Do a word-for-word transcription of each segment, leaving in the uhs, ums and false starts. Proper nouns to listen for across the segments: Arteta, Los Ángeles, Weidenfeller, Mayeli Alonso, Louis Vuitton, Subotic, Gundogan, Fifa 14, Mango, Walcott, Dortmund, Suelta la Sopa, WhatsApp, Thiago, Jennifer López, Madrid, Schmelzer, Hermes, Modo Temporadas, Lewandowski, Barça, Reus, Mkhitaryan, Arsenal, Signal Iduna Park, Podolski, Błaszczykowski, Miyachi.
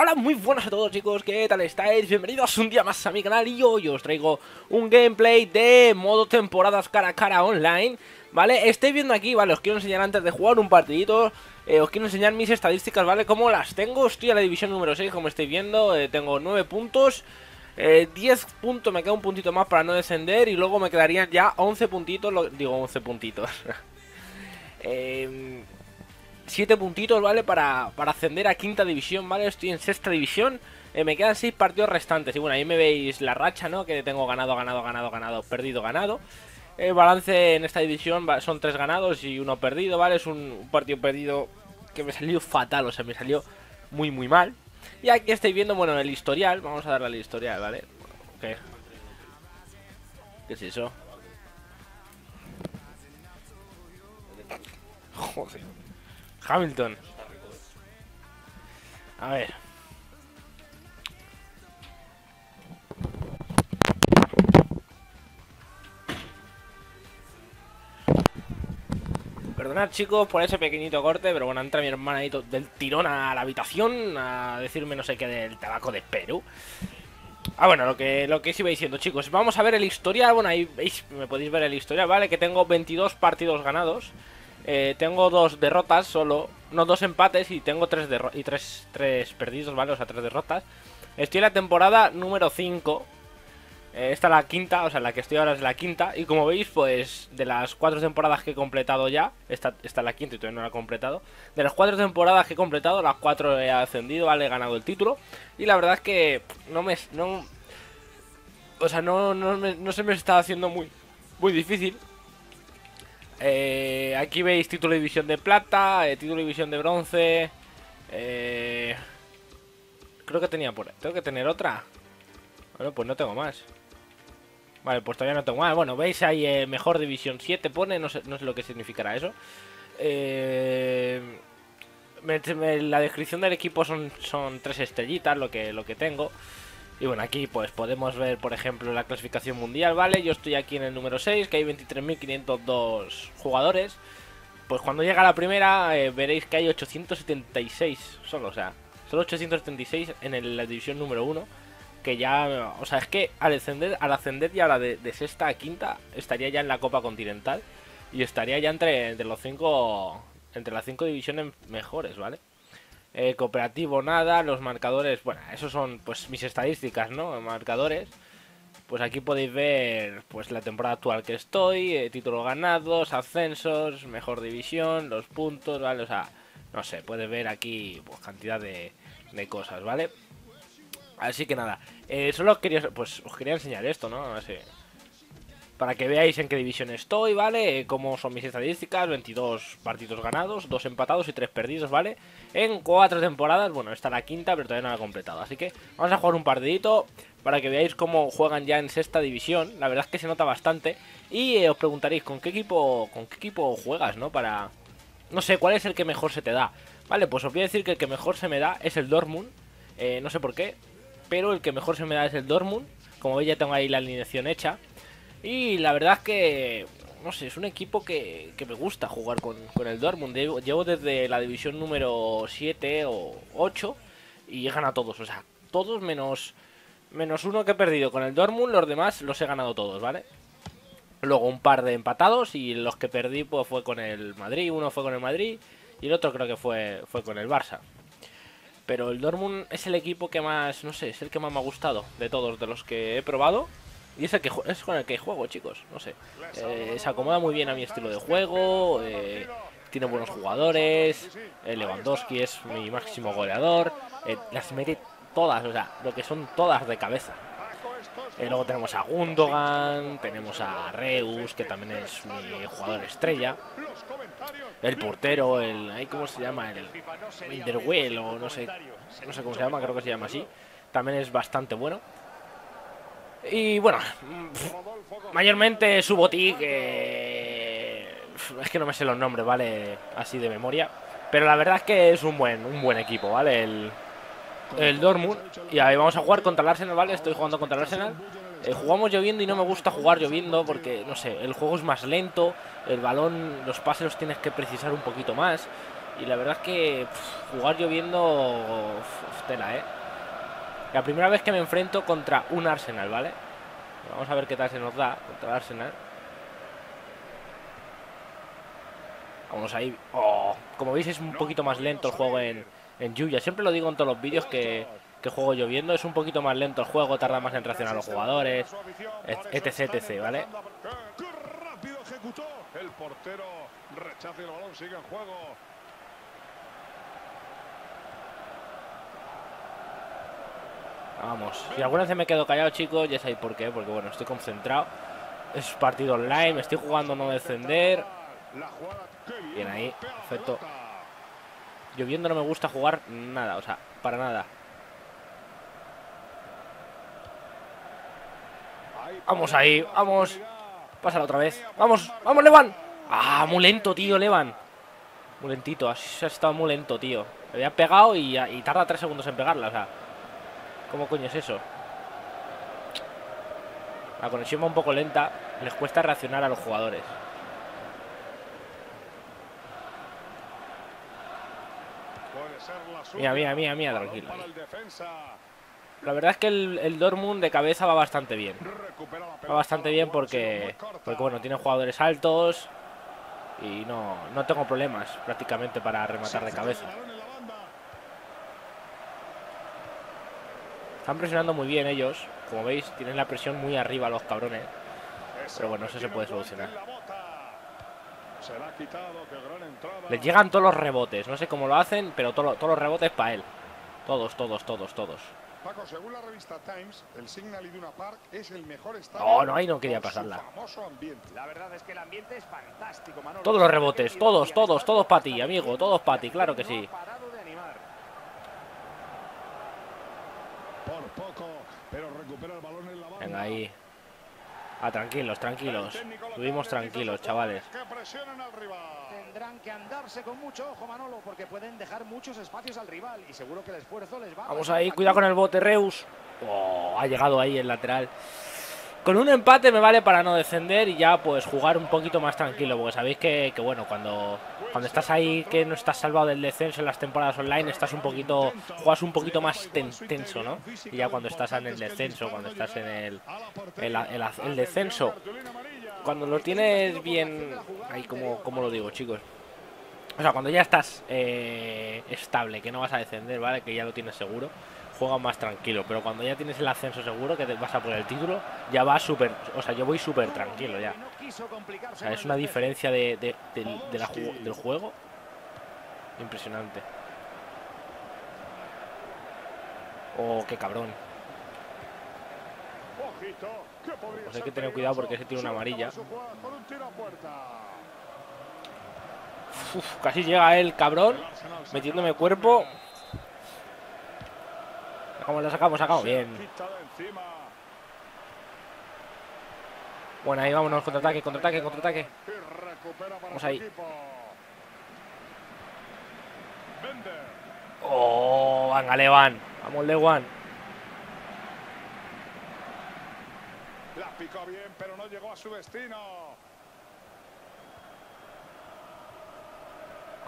Hola, muy buenas a todos chicos, ¿qué tal estáis? Bienvenidos un día más a mi canal y hoy os traigo un gameplay de modo temporadas cara a cara online, ¿vale? Estoy viendo aquí, ¿vale? Os quiero enseñar antes de jugar un partidito, eh, os quiero enseñar mis estadísticas, ¿vale? Como las tengo, estoy a la división número seis, como estáis viendo, eh, tengo nueve puntos, eh, diez puntos, me queda un puntito más para no descender y luego me quedarían ya once puntitos, lo, digo once puntitos, eh... siete puntitos, ¿vale? Para, para ascender a quinta división, ¿vale? Estoy en sexta división, eh, me quedan seis partidos restantes. Y bueno, ahí me veis la racha, ¿no? Que tengo ganado, ganado, ganado, ganado, perdido, ganado. El balance en esta división son tres ganados y uno perdido, ¿vale? Es un, un partido perdido que me salió fatal, o sea, me salió muy, muy mal. Y aquí estáis viendo, bueno, el historial. Vamos a darle al historial, ¿vale? ¿Qué? ¿Qué es eso? Joder. Hamilton. A ver. Perdonad chicos por ese pequeñito corte, pero bueno, entra mi hermana ahí del tirón a la habitación a decirme no sé qué del tabaco de Perú. Ah, bueno, lo que, lo que os iba diciendo chicos, vamos a ver el historial. Bueno, ahí veis, me podéis ver el historial, ¿vale? Que tengo veintidós partidos ganados. Eh, tengo dos derrotas solo, no, dos empates y tengo tres, y tres, tres perdidos, ¿vale? O sea, tres derrotas. Estoy en la temporada número cinco. Eh, esta es la quinta, o sea, la que estoy ahora es la quinta. Y como veis, pues, de las cuatro temporadas que he completado ya, esta, esta es la quinta y todavía no la he completado. De las cuatro temporadas que he completado, las cuatro he ascendido, ¿vale? He ganado el título. Y la verdad es que no me... No, o sea, no, no, me, no se me está haciendo muy, muy difícil. Eh, aquí veis título de división de plata, eh, título de división de bronce. eh, Creo que tenía por... ¿Tengo que tener otra? Bueno, pues no tengo más. Vale, pues todavía no tengo más. Bueno, veis ahí eh, mejor división siete pone, no sé, no sé lo que significará eso. eh, me, me, La descripción del equipo son, son tres estrellitas lo que, lo que tengo. Y bueno, aquí pues podemos ver, por ejemplo, la clasificación mundial, ¿vale? Yo estoy aquí en el número seis, que hay veintitrés mil quinientos dos jugadores. Pues cuando llega la primera, eh, veréis que hay ochocientos setenta y seis solo, o sea, solo ochocientos setenta y seis en el, la división número uno. Que ya, o sea, es que al ascender, al ascender ya ahora de, de sexta a quinta, estaría ya en la Copa Continental. Y estaría ya entre, entre los cinco, entre las cinco divisiones mejores, ¿vale? Eh, cooperativo nada, los marcadores, bueno, esos son pues mis estadísticas, ¿no? Marcadores, pues aquí podéis ver pues la temporada actual que estoy, eh, títulos ganados, ascensos, mejor división, los puntos, ¿vale? O sea, no sé, puedes ver aquí pues cantidad de, de cosas, ¿vale? Así que nada, eh, solo os quería, pues, os quería enseñar esto, ¿no? Así, para que veáis en qué división estoy, ¿vale? Cómo son mis estadísticas, veintidós partidos ganados, dos empatados y tres perdidos, ¿vale? En cuatro temporadas, bueno, esta es la quinta, pero todavía no la he completado. Así que vamos a jugar un partidito para que veáis cómo juegan ya en sexta división. La verdad es que se nota bastante. Y eh, os preguntaréis, ¿con qué equipo con qué equipo juegas, no? Para... No sé, ¿cuál es el que mejor se te da? Vale, pues os voy a decir que el que mejor se me da es el Dortmund. Eh, no sé por qué, pero el que mejor se me da es el Dortmund. Como veis ya tengo ahí la alineación hecha. Y la verdad es que, no sé, es un equipo que, que me gusta jugar con, con el Dortmund. Llevo, llevo desde la división número siete o ocho y he ganado todos. O sea, todos menos, menos uno que he perdido con el Dortmund, los demás los he ganado todos, ¿vale? Luego un par de empatados y los que perdí pues fue con el Madrid. Uno fue con el Madrid y el otro creo que fue, fue con el Barça. Pero el Dortmund es el equipo que más, no sé, es el que más me ha gustado de todos, de los que he probado. Y es, el que, es con el que juego, chicos, no sé. Eh, se acomoda muy bien a mi estilo de juego, eh, tiene buenos jugadores, eh, Lewandowski es mi máximo goleador, eh, las mete todas, o sea, lo que son todas de cabeza. Eh, luego tenemos a Gundogan, tenemos a Reus, que también es mi jugador estrella. El portero, el... ¿Cómo se llama? El Interwell o no sé, no sé cómo se llama, creo que se llama así. También es bastante bueno. Y bueno, pff, mayormente Subotic, eh, es que no me sé los nombres, ¿vale? Así de memoria. Pero la verdad es que es un buen, un buen equipo, ¿vale? El, el Dortmund. Y ahí vamos a jugar contra el Arsenal, ¿vale? Estoy jugando contra el Arsenal. Eh, jugamos lloviendo y no me gusta jugar lloviendo porque, no sé, el juego es más lento. El balón, los pases los tienes que precisar un poquito más. Y la verdad es que pff, jugar lloviendo, pff, tela, ¿eh? La primera vez que me enfrento contra un Arsenal, ¿vale? Vamos a ver qué tal se nos da contra el Arsenal. Vamos ahí. Oh, como veis es un poquito más lento el juego en, en lluvia. Siempre lo digo en todos los vídeos que, que juego lloviendo. Es un poquito más lento el juego, tarda más en reaccionar a los jugadores, etc, etc, ¿vale? El portero rechaza el balón, sigue en juego. Vamos, si alguna vez me quedo callado, chicos, ya sabéis por qué, porque bueno, estoy concentrado. Es partido online, me estoy jugando no descender. Bien ahí, perfecto. Lloviendo no me gusta jugar nada, o sea, para nada. Vamos ahí, vamos. Pásala otra vez. Vamos, vamos, Levan. Ah, muy lento, tío, Levan. Muy lentito, así ha estado muy lento, tío. Le había pegado y, y tarda tres segundos en pegarla, o sea. ¿Cómo coño es eso? La conexión va un poco lenta. Les cuesta reaccionar a los jugadores. Mía, mía, mía, mía, tranquilo. La verdad es que el, el Dortmund de cabeza va bastante bien. Va bastante bien porque, porque bueno, tiene jugadores altos. Y no, no tengo problemas prácticamente para rematar de cabeza. Están presionando muy bien ellos. Como veis, tienen la presión muy arriba los cabrones. Pero bueno, eso se puede solucionar. Les llegan todos los rebotes. No sé cómo lo hacen, pero todo, todos los rebotes para él. Todos, todos, todos, todos. Paco, según la revista Times, el Signal Iduna Park es el mejor estadio. No, no, ahí no quería pasarla. La verdad es que el ambiente es fantástico, Manolo. Todos los rebotes, todos, todos, todos para ti, amigo. Todos para ti, claro que sí. Por poco, pero recupera el balón en la banda. Venga ahí. Ah, tranquilos, tranquilos. Estuvimos tranquilos, chavales. Tendrán que andarse con mucho ojo, Manolo, porque pueden dejar muchos espacios al rival y seguro que el esfuerzo les va. Vamos ahí, cuidado con el bote, Reus. Oh, ha llegado ahí el lateral. Con un empate me vale para no descender y ya pues jugar un poquito más tranquilo, porque sabéis que, que bueno, cuando, cuando estás ahí, que no estás salvado del descenso en las temporadas online, estás un poquito, juegas un poquito más ten, tenso, ¿no? Y ya cuando estás en el descenso, cuando estás en el, el, el, el descenso, cuando lo tienes bien, ahí como, como lo digo, chicos. O sea, cuando ya estás eh, estable, que no vas a descender, ¿vale? Que ya lo tienes seguro, juega más tranquilo. Pero cuando ya tienes el ascenso seguro, que te vas a por el título, ya va súper, o sea, yo voy súper tranquilo ya. O sea, es una diferencia de, de, de, de la ju del juego impresionante. Oh, qué cabrón. Pues hay que tener cuidado porque ese tiene una amarilla. Uf, casi llega él, cabrón, metiéndome cuerpo. Como lo sacamos, sacamos bien. Bueno, ahí vámonos, contraataque, contraataque, contraataque. Vamos ahí. Oh, venga, Levan. Vamos, Levan. La picó bien, pero no llegó a su destino.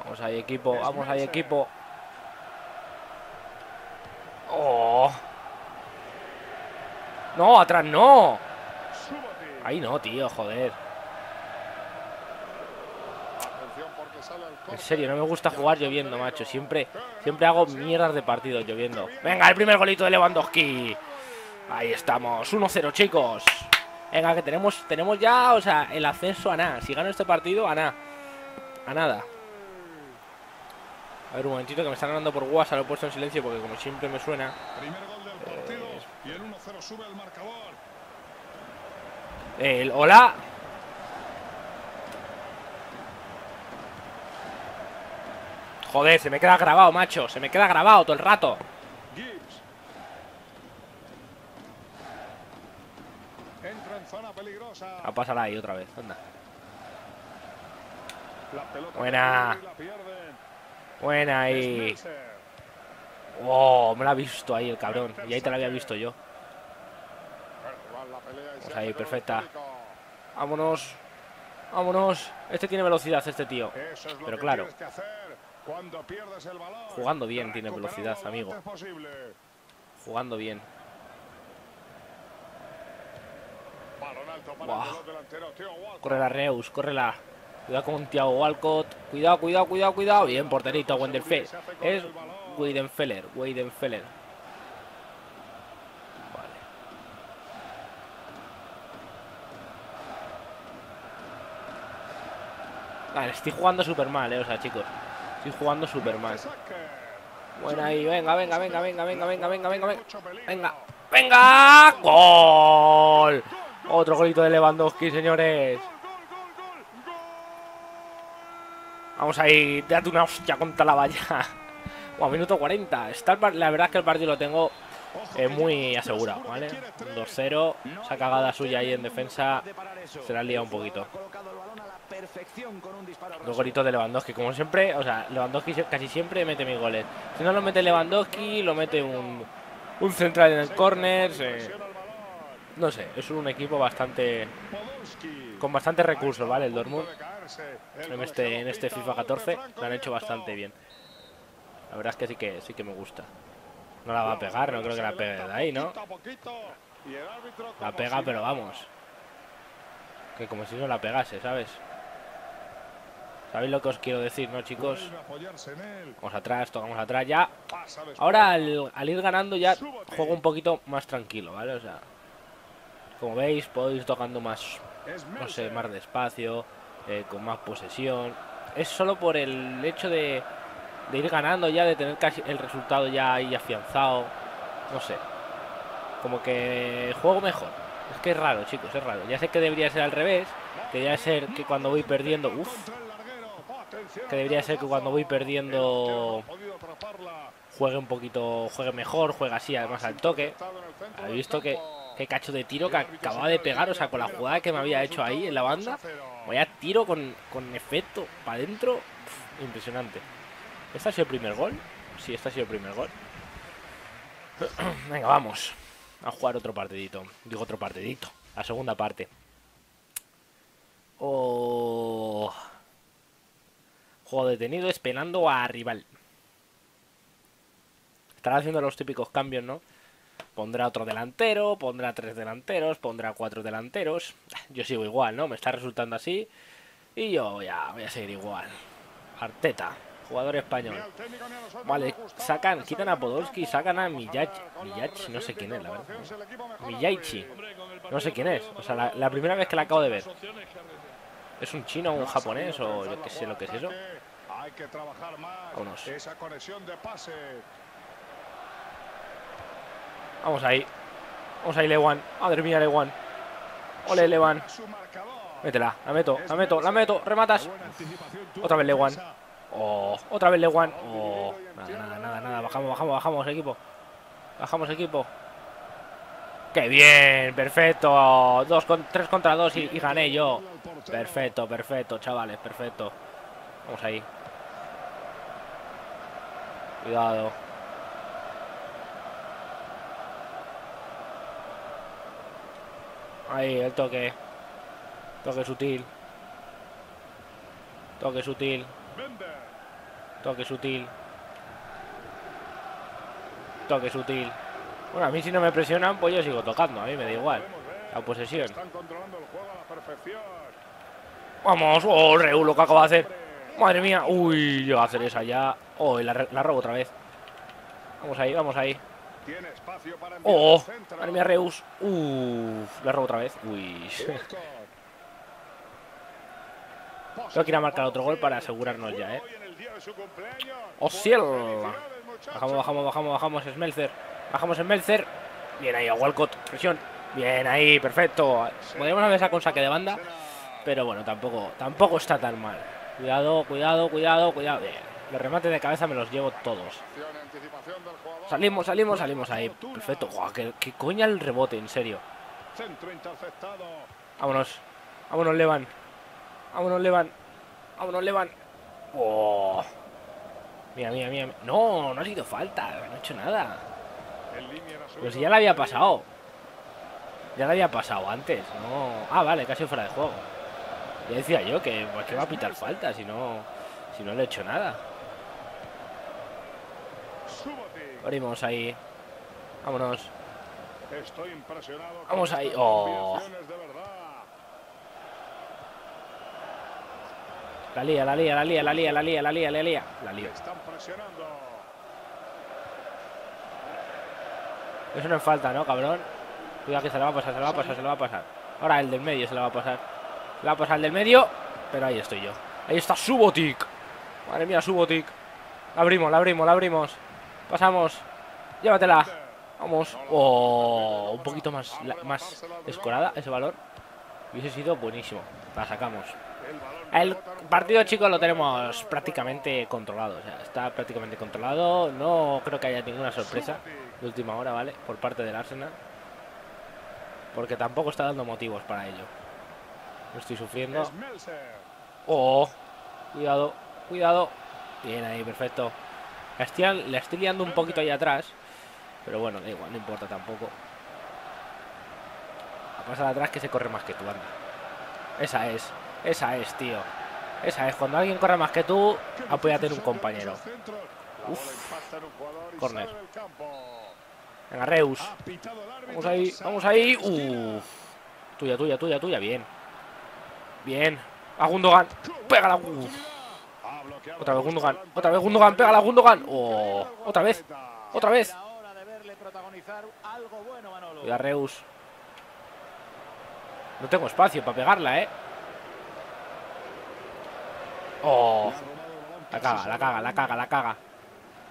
Vamos ahí, equipo, vamos ahí, equipo. Oh. No, atrás no. Ahí no, tío, joder. En serio, no me gusta jugar lloviendo, macho. Siempre, siempre hago mierdas de partido lloviendo. Venga, el primer golito de Lewandowski. Ahí estamos, uno cero, chicos. Venga, que tenemos, tenemos ya, o sea, el ascenso a nada. Si gano este partido, a nada. A nada. A ver, un momentito, que me están hablando por WhatsApp, lo he puesto en silencio porque como siempre me suena. Primer gol del partido y el uno cero sube el marcador. El hola. Joder, se me queda grabado, macho, se me queda grabado todo el rato. Gibbs. Entra en zona peligrosa. A pasar ahí otra vez, anda. La pelota. Buena. Buena ahí. Oh, me la ha visto ahí el cabrón. Y ahí te la había visto yo. Vamos ahí, perfecta. Vámonos. Vámonos. Este tiene velocidad, este tío. Pero claro. Cuando pierdes el balón, jugando bien tiene velocidad, amigo. Jugando bien. Wow. Corre la Reus, corre la. Cuidado con Thiago Walcott. Cuidado, cuidado, cuidado, cuidado. Bien, porterito, Weidenfeller. Es Weidenfeller, Weidenfeller. Vale. Vale, estoy jugando súper mal, eh, o sea, chicos. Estoy jugando súper mal. Bueno, ahí, venga, venga, venga, venga, venga, venga, venga, venga, venga. Venga, venga. ¡Gol! Otro golito de Lewandowski, señores. Vamos ahí, date una hostia contra la valla. Bueno, minuto cuarenta. Está el, la verdad es que el partido lo tengo eh, muy asegurado, ¿vale? dos cero. Esa cagada suya ahí en defensa se la ha liado un poquito. Dos golitos de Lewandowski, como siempre. O sea, Lewandowski casi siempre mete mis goles. Si no lo mete Lewandowski, lo mete un, un central en el córner. Eh, no sé, es un equipo bastante con bastantes recursos, ¿vale? El Dortmund en este, en este FIFA catorce lo han hecho bastante bien. La verdad es que sí que sí que me gusta. No la va a pegar, no creo que la pegue de ahí, ¿no? La pega, pero vamos. Que como si no la pegase, ¿sabes? ¿Sabéis lo que os quiero decir, no, chicos? Vamos atrás, tocamos atrás ya. Ahora, al, al ir ganando ya juego un poquito más tranquilo, ¿vale? O sea, como veis, puedo ir tocando más, no sé, más despacio, eh, con más posesión. Es solo por el hecho de, de ir ganando ya, de tener casi el resultado ya ahí afianzado. No sé, como que juego mejor. Es que es raro, chicos, es raro. Ya sé que debería ser al revés, que debería ser que cuando voy perdiendo... Uf, que debería ser que cuando voy perdiendo juegue un poquito, juegue mejor, juegue así, además al toque. Habéis visto que... Qué cacho de tiro que acababa de pegar, o sea, con la jugada que me había hecho ahí en la banda. Vaya tiro con, con efecto para adentro. Impresionante. ¿Este ha sido el primer gol? Sí, este ha sido el primer gol. Venga, vamos a jugar otro partidito. Digo otro partidito. La segunda parte. Oh. Juego detenido, esperando a rival. Estará haciendo los típicos cambios, ¿no? Pondrá otro delantero, pondrá tres delanteros, pondrá cuatro delanteros. Yo sigo igual, ¿no? Me está resultando así. Y yo ya voy a seguir igual. Arteta, jugador español. Vale, sacan, quitan a Podolski, sacan a Miyachi. Miyachi, no sé quién es, la verdad. Miyachi, no sé quién es. O sea, la, la primera vez que la acabo de ver. ¿Es un chino o un japonés o yo qué sé lo que es eso? Vámonos. Vamos ahí. Vamos ahí, Lewan. Madre mía, Lewan. Ole, Lewan. Métela. La meto, la meto, la meto. Rematas. Otra vez, Lewan. Oh, otra vez, Lewan. Oh, nada, nada, nada, nada. Bajamos, bajamos, bajamos, equipo. Bajamos, equipo. ¡Qué bien! ¡Perfecto! Dos con, tres contra dos y, y gané yo. Perfecto, perfecto, chavales. Perfecto. Vamos ahí. Cuidado. Ahí, el toque. Toque sutil. Toque sutil. Toque sutil. Toque sutil. Bueno, a mí si no me presionan, pues yo sigo tocando. A mí me da igual. La posesión. Vamos. Oh, Reus, lo que acabo de hacer. Madre mía. Uy, yo voy a hacer esa ya. Oh, y la, la robo otra vez. Vamos ahí, vamos ahí. Oh, madre mía, Reus. Uff, la robo otra vez. Uy. Tengo que ir a marcar otro gol para asegurarnos ya, eh. ¡Oh, cielo! Bajamos, bajamos, bajamos, bajamos. Schmelzer. Bajamos Schmelzer. Bien ahí, a Walcott. Presión. Bien ahí, perfecto. Podríamos haber sacado un saque de banda. Pero bueno, tampoco, tampoco está tan mal. Cuidado, cuidado, cuidado, cuidado. Bien. Los remates de cabeza me los llevo todos. Salimos, salimos, salimos ahí. Perfecto. Guau, qué, qué coña el rebote, en serio. Vámonos. Vámonos, Levan. Vámonos, Levan. Vámonos, Levan. Oh. Mira, mira, mira. No, no ha sido falta. No he hecho nada. Pero si ya la había pasado. Ya la había pasado antes. No. Ah, vale, casi fuera de juego. Ya decía yo que, pues, que va a pitar falta si no, si no le he hecho nada. Abrimos ahí. Vámonos. Estoy impresionado. Vamos ahí. Oh. La lía, la lía, la lía, la lía, la lía, la lía, la lía. La lía. Están presionando. Eso no es falta, ¿no, cabrón? Cuidado que se la va a pasar, se la va a pasar, se la va a pasar. Ahora el del medio se la va a pasar. Se la va a pasar el del medio. Pero ahí estoy yo. Ahí está Subotic. Madre mía, Subotic. La abrimos, la abrimos, la abrimos. Pasamos. Llévatela. Vamos. Oh, un poquito más, la, más descolada ese valor. Hubiese sido buenísimo. La sacamos. El partido, chicos, lo tenemos prácticamente controlado. O sea, está prácticamente controlado. No creo que haya ninguna sorpresa de última hora, ¿vale? Por parte del Arsenal. Porque tampoco está dando motivos para ello. No estoy sufriendo. Oh, cuidado, cuidado. Bien ahí, perfecto. La estoy, la estoy liando un poquito ahí atrás. Pero bueno, da igual, no importa tampoco. La pasa de atrás que se corre más que tú, anda. Esa es, esa es, tío. Esa es, cuando alguien corre más que tú, apóyate en un compañero. Uff, corner. Venga, Reus. Vamos ahí, vamos ahí. Uff, tuya, tuya, tuya, tuya, bien. Bien, a Gundogan. Pégala, uff. Otra vez Gundogan, otra vez Gundogan, pégala a Gundogan. Oh, otra vez, otra vez. Cuidado, Reus. No tengo espacio para pegarla, eh. Oh, la caga, la caga, la caga, la caga.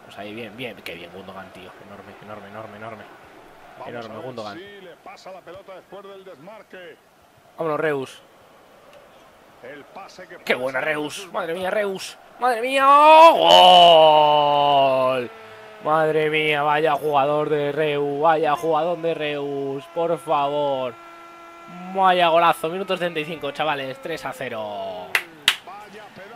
Pues ahí, bien, bien. Qué bien, Gundogan, tío. Enorme, enorme, enorme, enorme. Enorme, Gundogan. Vámonos, Reus. ¡Qué buena, Reus! ¡Madre mía, Reus! ¡Madre mía! ¡Oh! ¡Gol! ¡Madre mía! ¡Vaya jugador de Reus! ¡Vaya jugador de Reus! ¡Por favor! ¡Vaya golazo! Minuto setenta y cinco, chavales. tres a cero.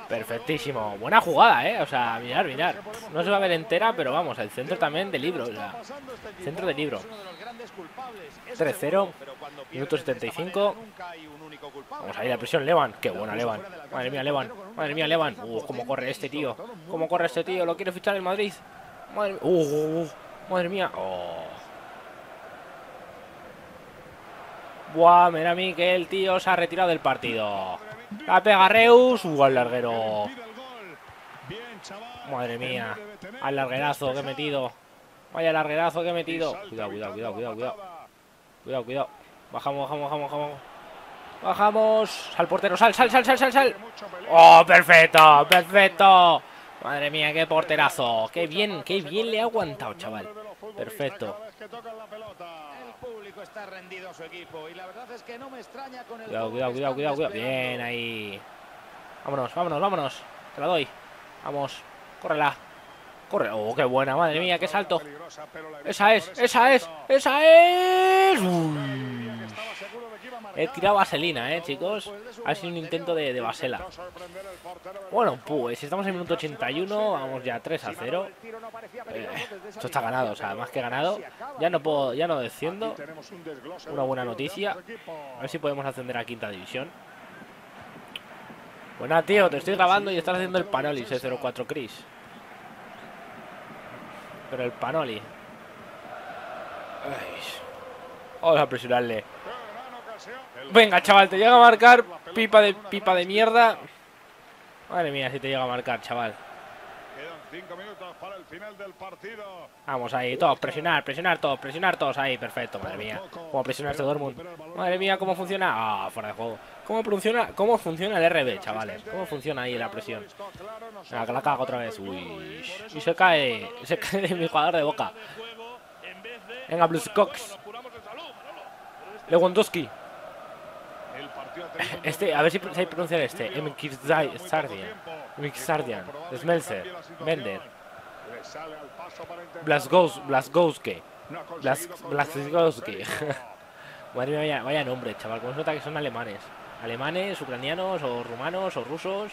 Perfectísimo. Buena jugada, ¿eh? O sea, mirad, mirad. No se va a ver entera, pero vamos, el centro también de libro. O sea, centro de libro. tres cero. Minuto setenta y cinco. Vamos a ir a presión, Levan. Qué buena, Levan. Madre mía, Levan. Madre mía, Levan. Uh, cómo corre este tío. Cómo corre este tío. Lo quiere fichar en Madrid. Madre, uh, uh, uh. Madre mía. Oh. Buah, mira a mí que el tío se ha retirado del partido. La pega Reus. Uh, al larguero. Madre mía. Al larguerazo que he metido. Vaya larguerazo que he metido. Cuidado, cuidado, cuidado, cuidado, cuidado. Cuidado, cuidado. Bajamos, bajamos, bajamos, bajamos. Bajamos. Al portero, sal, sal, sal, sal, sal, sal. Oh, perfecto, perfecto. Madre mía, qué porterazo. Qué bien, qué bien le ha aguantado, chaval. Perfecto. Cuidado, cuidado, cuidado, cuidado, cuidado. Bien, ahí. Vámonos, vámonos, vámonos. Te la doy. Vamos, córrela. Corre. Oh, qué buena, madre mía, qué salto. Esa es, esa es, esa es. Uy. He tirado vaselina, eh, chicos. Ha sido un intento de, de vasela. Bueno, pues estamos en minuto ochenta y uno. Vamos ya tres a cero. eh, Esto está ganado, o sea, más que ganado. Ya no puedo, ya no desciendo. Una buena noticia. A ver si podemos ascender a quinta división. Buena, tío, te estoy grabando y estás haciendo el panoli. C cero cuatro Chris. Pero el panoli. Ay. Vamos a presionarle. Venga, chaval, te llega a marcar. Pipa de pipa de mierda. Madre mía, si te llega a marcar, chaval. Quedan cinco minutos para el final del partido. Vamos ahí, todos, presionar, presionar todos, presionar todos ahí, perfecto, madre mía. Cómo presiona este Dortmund. Madre mía, cómo funciona. Ah, oh, fuera de juego. ¿Cómo funciona? ¿Cómo funciona el R B, chavales? ¿Cómo funciona ahí la presión? Venga, que la cago otra vez. Uy. Y se cae. Se cae de mi jugador de Boca. Venga, Błaszczykowski. Lewandowski. Este, a ver si sabéis pronunciar este. Mkhitaryan, Schmelzer, Mender, Błaszczykowski, Błaszczykowski. Madre mía, vaya nombre, chaval. Como se nota que son alemanes. Alemanes, ucranianos, o rumanos, o rusos.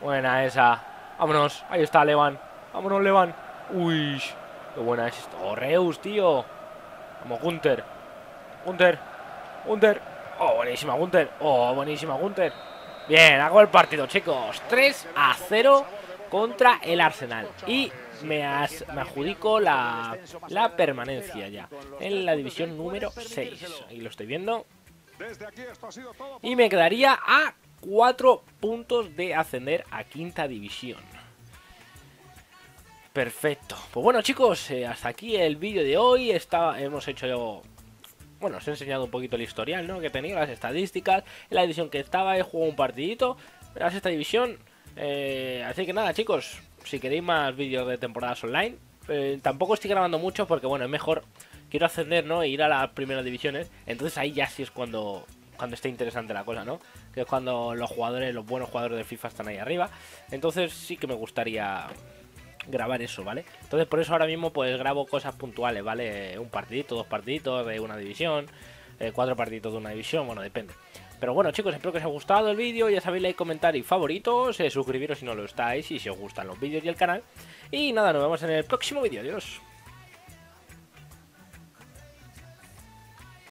Buena esa. Vámonos, ahí está Levan. Vámonos, Levan. Uy, qué buena es esto. Oh, Reus, tío. Vamos, Gunter. Gunter, Gunter. Oh, buenísima, Gunter. Oh, buenísima, Gunter. Bien, hago el partido, chicos. tres a cero contra el Arsenal. Y me, as, me adjudico la, la permanencia ya en la división número seis. Ahí lo estoy viendo. Y me quedaría a cuatro puntos de ascender a quinta división. Perfecto. Pues bueno, chicos, eh, hasta aquí el vídeo de hoy. Está, hemos hecho... Bueno, os he enseñado un poquito el historial, ¿no?, que he tenido, las estadísticas, en la división que estaba, he jugado un partidito, verás esta división. Eh, así que nada, chicos, si queréis más vídeos de temporadas online, eh, tampoco estoy grabando mucho porque, bueno, es mejor, quiero ascender, ¿no?, e ir a las primeras divisiones. Entonces ahí ya sí es cuando, cuando esté interesante la cosa, ¿no? Que es cuando los jugadores, los buenos jugadores de FIFA están ahí arriba. Entonces sí que me gustaría grabar eso, ¿vale? Entonces por eso ahora mismo pues grabo cosas puntuales, ¿vale? Un partidito, dos partiditos de una división, eh, cuatro partiditos de una división, bueno, depende. Pero bueno, chicos, espero que os haya gustado el vídeo. Ya sabéis, like, comentar y favoritos, eh, suscribiros si no lo estáis y si os gustan los vídeos y el canal. Y nada, nos vemos en el próximo vídeo, adiós.